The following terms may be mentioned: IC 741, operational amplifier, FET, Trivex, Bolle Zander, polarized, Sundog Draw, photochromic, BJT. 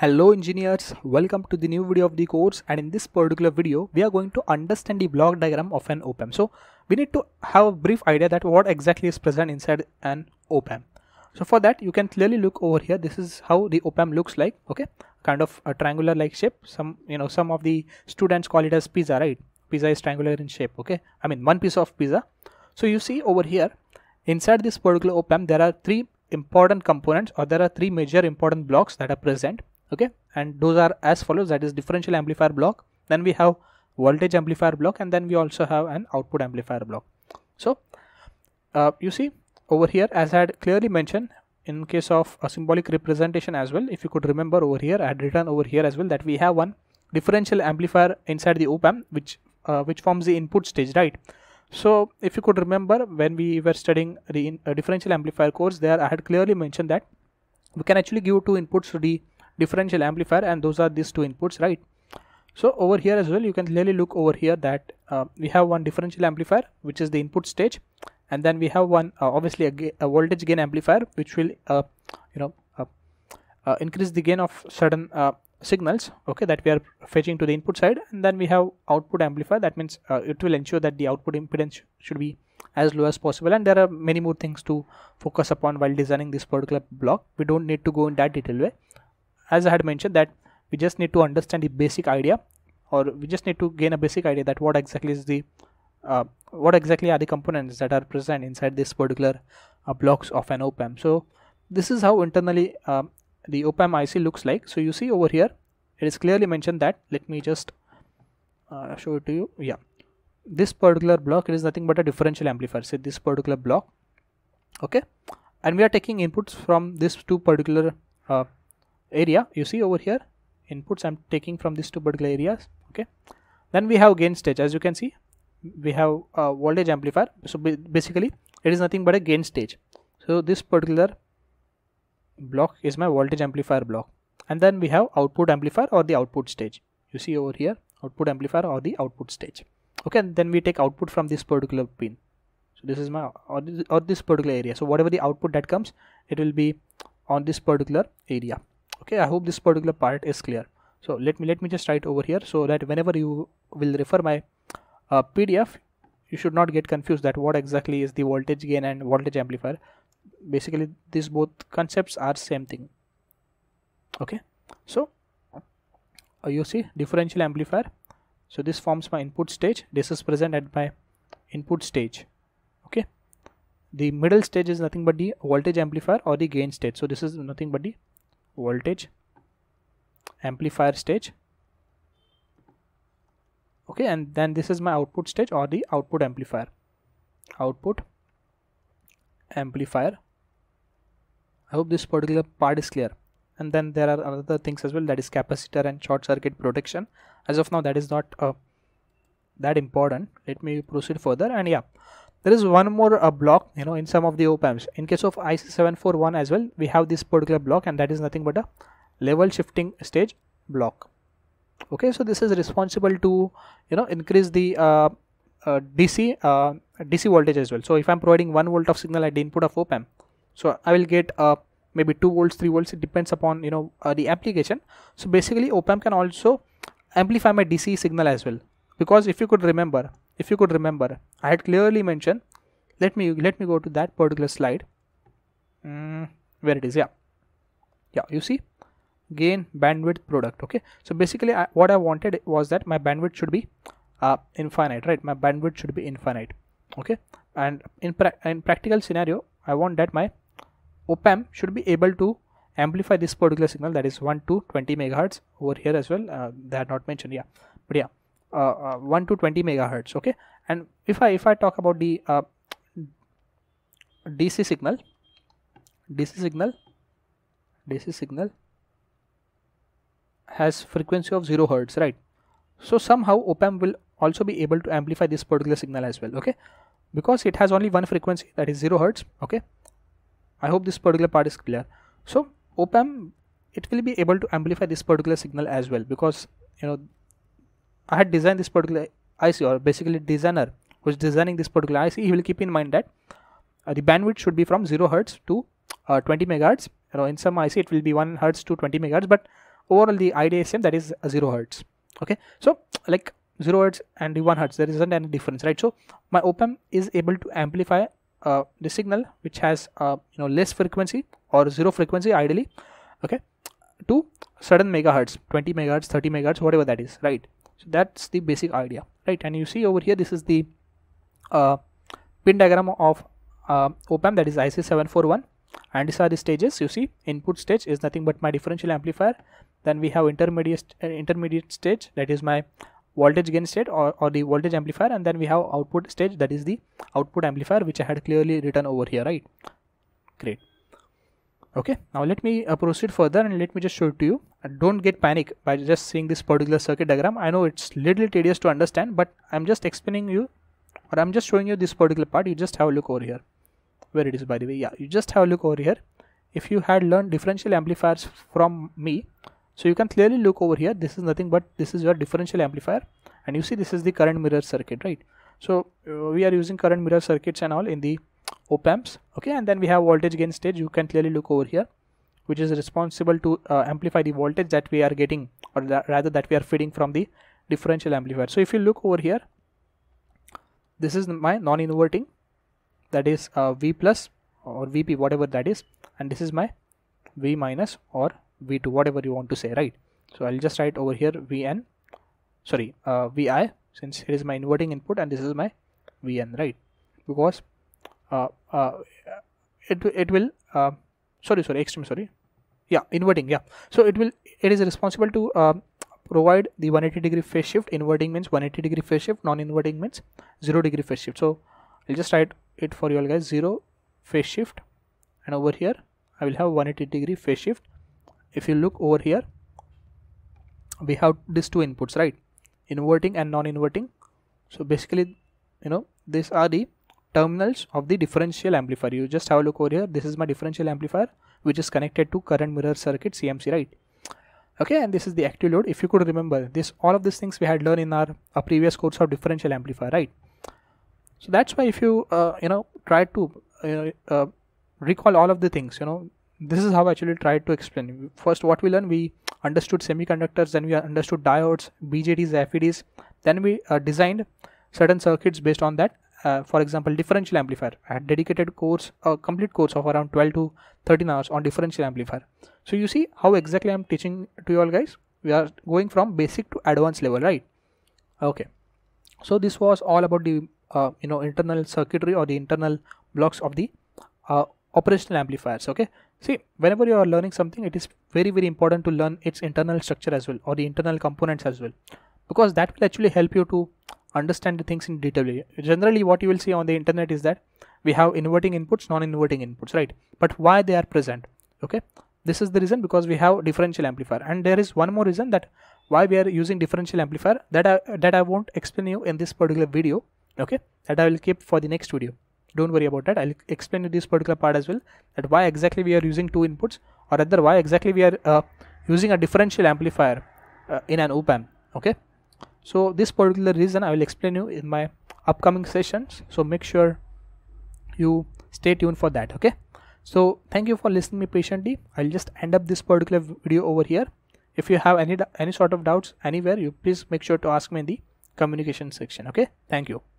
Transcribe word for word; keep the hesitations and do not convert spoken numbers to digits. Hello engineers, welcome to the new video of the course, and in this particular video we are going to understand the block diagram of an op-amp. So we need to have a brief idea that what exactly is present inside an op-amp. So for that you can clearly look over here. This is how the op-amp looks like, okay, kind of a triangular like shape. Some you know some of the students call it as pizza, right? Pizza is triangular in shape, okay, I mean one piece of pizza. So you see over here inside this particular op-amp there are three important components, or there are three major important blocks that are present. Okay, and those are as follows. That is differential amplifier block, then we have voltage amplifier block, and then we also have an output amplifier block. So uh, you see over here, as I had clearly mentioned in case of a symbolic representation as well, if you could remember over here, I had written over here as well that we have one differential amplifier inside the op-amp which uh, which forms the input stage, right? So if you could remember when we were studying the in, uh, differential amplifier course, there I had clearly mentioned that we can actually give two inputs to the differential amplifier, and those are these two inputs, right? So over here as well you can clearly look over here that uh, we have one differential amplifier which is the input stage, and then we have one uh, obviously a, a voltage gain amplifier which will uh, you know uh, uh, increase the gain of certain uh, signals, okay, that we are fetching to the input side. And then we have output amplifier, that means uh, it will ensure that the output impedance sh should be as low as possible. And there are many more things to focus upon while designing this particular block. We don't need to go in that detail way. As I had mentioned that we just need to understand the basic idea, or we just need to gain a basic idea that what exactly is the uh, what exactly are the components that are present inside this particular uh, blocks of an op-amp. So this is how internally uh, the op-amp I C looks like. So you see over here it is clearly mentioned that, let me just uh, show it to you. Yeah, this particular block, it is nothing but a differential amplifier, say this particular block, okay, and we are taking inputs from this two particular uh, area. You see over here inputs I'm taking from these two particular areas, okay. Then we have gain stage. As you can see we have a voltage amplifier, so basically it is nothing but a gain stage. So this particular block is my voltage amplifier block, and then we have output amplifier or the output stage. You see over here output amplifier or the output stage, okay, and then we take output from this particular pin. So this is my or this, or this particular area, so whatever the output that comes it will be on this particular area. Okay, I hope this particular part is clear. So let me let me just write over here so that whenever you will refer my uh, P D F, you should not get confused that what exactly is the voltage gain and voltage amplifier. Basically these both concepts are same thing, okay. So uh, you see differential amplifier, so this forms my input stage. This is present at my input stage, okay. The middle stage is nothing but the voltage amplifier or the gain stage, so this is nothing but the voltage amplifier stage, okay. And then this is my output stage or the output amplifier output amplifier. I hope this particular part is clear. And then there are other things as well, that is capacitor and short circuit protection. As of now that is not uh, that important. Let me proceed further. And yeah, there is one more uh, block, you know, in some of the op-amps. In case of I C seven forty-one as well, we have this particular block, and that is nothing but a level shifting stage block. Okay, so this is responsible to, you know, increase the uh, uh, D C uh, D C voltage as well. So if I'm providing one volt of signal at the input of op-amp, so I will get uh, maybe two volts, three volts. It depends upon, you know, uh, the application. So basically, op-amp can also amplify my D C signal as well. Because if you could remember, if you could remember, I had clearly mentioned. Let me let me go to that particular slide. Mm, where it is? Yeah, yeah. You see, gain bandwidth product. Okay. So basically, I, what I wanted was that my bandwidth should be uh, infinite, right? My bandwidth should be infinite. Okay. And in pra in practical scenario, I want that my op-amp should be able to amplify this particular signal, that is one to twenty megahertz over here as well. Uh, they are not mentioned. Yeah, but yeah. Uh, uh, one to twenty megahertz, okay. And if I if I talk about the uh, D C signal, D C signal D C signal has frequency of zero hertz, right? So somehow op-amp will also be able to amplify this particular signal as well, okay, because it has only one frequency, that is zero hertz, okay. I hope this particular part is clear. So op-amp, it will be able to amplify this particular signal as well, because you know I had designed this particular I C, or basically designer who is designing this particular I C, he will keep in mind that uh, the bandwidth should be from zero hertz to uh, twenty megahertz. You know, in some I C it will be one hertz to twenty megahertz, but overall the I D S M that is zero hertz. Okay, so like zero hertz and the one hertz, there isn't any difference, right? So my op-amp is able to amplify uh, the signal which has uh, you know less frequency or zero frequency ideally, okay, to certain megahertz, twenty megahertz, thirty megahertz, whatever that is, right? So that's the basic idea, right? And you see over here, this is the uh, pin diagram of uh, op-amp, that is I C seven forty-one, and these are the stages. You see, input stage is nothing but my differential amplifier. Then we have intermediate uh, intermediate stage, that is my voltage gain state or, or the voltage amplifier, and then we have output stage, that is the output amplifier, which I had clearly written over here, right? Great. Okay, now let me uh, proceed further and let me just show it to you. And don't get panic by just seeing this particular circuit diagram. I know it's little tedious to understand, but I'm just explaining you, or I'm just showing you this particular part. You just have a look over here where it is, by the way. Yeah, you just have a look over here. If you had learned differential amplifiers from me, so you can clearly look over here. This is nothing but this is your differential amplifier, and you see this is the current mirror circuit, right? So uh, we are using current mirror circuits and all in the op-amps, okay. And then we have voltage gain stage. You can clearly look over here, which is responsible to uh, amplify the voltage that we are getting, or that rather that we are feeding from the differential amplifier. So if you look over here, this is my non-inverting, that is uh, V plus or V P, whatever that is, and this is my V minus or V two, whatever you want to say, right? So I'll just write over here V N, sorry, uh, V I, since it is my inverting input, and this is my V N, right? Because Uh, uh, it it will uh, sorry sorry extreme sorry yeah inverting, yeah. So it will it is responsible to uh, provide the one hundred eighty degree phase shift. Inverting means one hundred eighty degree phase shift, non-inverting means zero degree phase shift. So I'll just write it for you all guys, zero phase shift, and over here I will have one hundred eighty degree phase shift. If you look over here, we have these two inputs, right? Inverting and non-inverting. So basically, you know, these are the terminals of the differential amplifier. You just have a look over here. This is my differential amplifier, which is connected to current mirror circuit, C M C, right? Okay, and this is the active load. If you could remember this, all of these things we had learned in our, our previous course of differential amplifier, right? So that's why if you uh, you know try to uh, uh, recall all of the things, you know, this is how I actually tried to explain. First, what we learned, we understood semiconductors, then we understood diodes, B J Ts, F E Ts, then we uh, designed certain circuits based on that. Uh, for example, differential amplifier. I had dedicated course, a uh, complete course of around twelve to thirteen hours on differential amplifier. So you see how exactly I'm teaching to you all guys. We are going from basic to advanced level, right? Okay. So this was all about the uh, you know internal circuitry or the internal blocks of the uh, operational amplifiers. Okay. See, whenever you are learning something, it is very very important to learn its internal structure as well, or the internal components as well, because that will actually help you to understand the things in detail. Generally, what you will see on the internet is that we have inverting inputs, non-inverting inputs, right? But why they are present? Okay, this is the reason, because we have differential amplifier, and there is one more reason that why we are using differential amplifier, that I, that I won't explain you in this particular video. Okay, that I will keep for the next video. Don't worry about that. I'll explain you this particular part as well, that why exactly we are using two inputs, or rather why exactly we are uh, using a differential amplifier uh, in an op-amp. Okay. So this particular reason I will explain you in my upcoming sessions. So make sure you stay tuned for that. Okay. So thank you for listening to me patiently. I'll just end up this particular video over here. If you have any any sort of doubts anywhere, you please make sure to ask me in the communication section. Okay. Thank you.